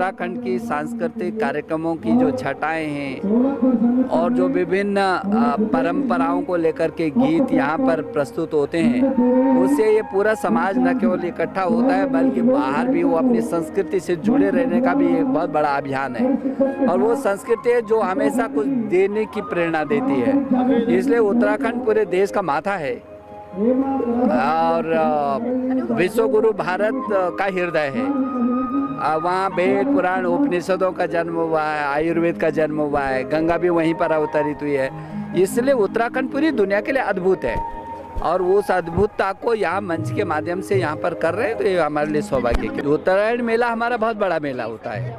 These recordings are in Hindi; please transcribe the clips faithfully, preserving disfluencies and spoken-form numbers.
उत्तराखंड की सांस्कृतिक कार्यक्रमों की जो छटाएं हैं और जो विभिन्न परंपराओं को लेकर के गीत यहाँ पर प्रस्तुत होते हैं, उससे ये पूरा समाज न केवल इकट्ठा होता है बल्कि बाहर भी वो अपनी संस्कृति से जुड़े रहने का भी एक बहुत बड़ा अभियान है और वो संस्कृति है जो हमेशा कुछ देने की प्रेरणा देती है। इसलिए उत्तराखंड पूरे देश का माथा है और विश्व गुरु भारत का हृदय है। वहाँ वेद पुराण उपनिषदों का जन्म हुआ है, आयुर्वेद का जन्म हुआ है, गंगा भी वहीं पर अवतरित हुई है। इसलिए उत्तराखंड पूरी दुनिया के लिए अद्भुत है और उस अद्भुतता को यहाँ मंच के माध्यम से यहाँ पर कर रहे हैं तो ये हमारे लिए सौभाग्य है। उत्तरायण मेला हमारा बहुत बड़ा मेला होता है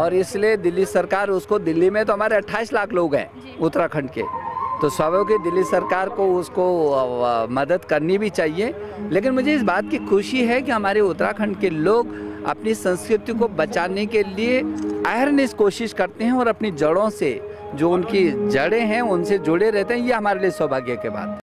और इसलिए दिल्ली सरकार उसको, दिल्ली में तो हमारे अट्ठाईस लाख लोग हैं उत्तराखंड के, तो स्वाभाविक है दिल्ली सरकार को उसको मदद करनी भी चाहिए। लेकिन मुझे इस बात की खुशी है कि हमारे उत्तराखंड के लोग अपनी संस्कृति को बचाने के लिए अहरनिश कोशिश करते हैं और अपनी जड़ों से, जो उनकी जड़ें हैं उनसे जुड़े रहते हैं। ये हमारे लिए सौभाग्य की बात है।